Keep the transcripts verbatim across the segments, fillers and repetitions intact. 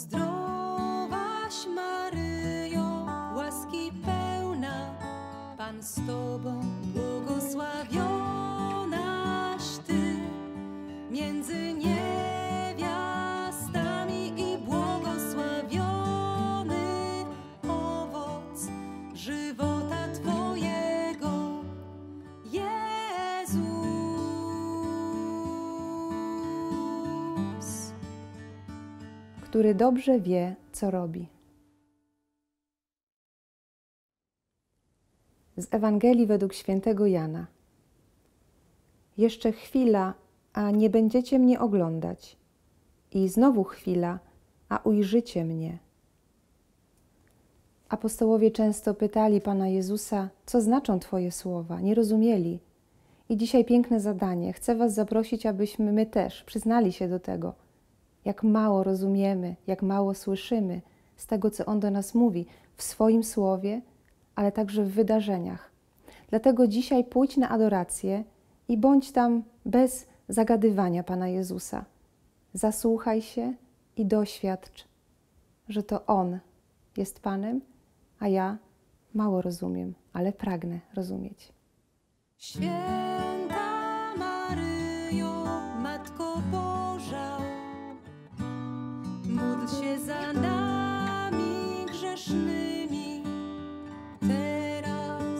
Zdrowaś Maryjo, łaski pełna, Pan z Tobą, błogosławionaś Ty między niewiastami i błogosławiony owoc żywota Twojego, Jezus. Który dobrze wie, co robi. Z Ewangelii według świętego Jana. Jeszcze chwila, a nie będziecie mnie oglądać. I znowu chwila, a ujrzycie mnie. Apostołowie często pytali Pana Jezusa, co znaczą Twoje słowa. Nie rozumieli. I dzisiaj piękne zadanie. Chcę Was zaprosić, abyśmy my też przyznali się do tego, jak mało rozumiemy, jak mało słyszymy z tego, co On do nas mówi w swoim słowie, ale także w wydarzeniach. Dlatego dzisiaj pójdź na adorację i bądź tam bez zagadywania Pana Jezusa. Zasłuchaj się i doświadcz, że to On jest Panem, a ja mało rozumiem, ale pragnę rozumieć. Święta Maryjo, Matko Boża, módl się za nami grzesznymi, teraz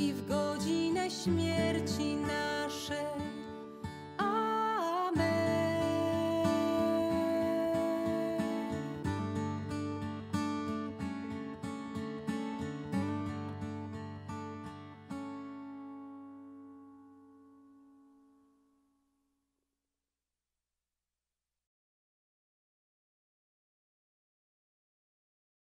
i w godzinę śmierci naszej.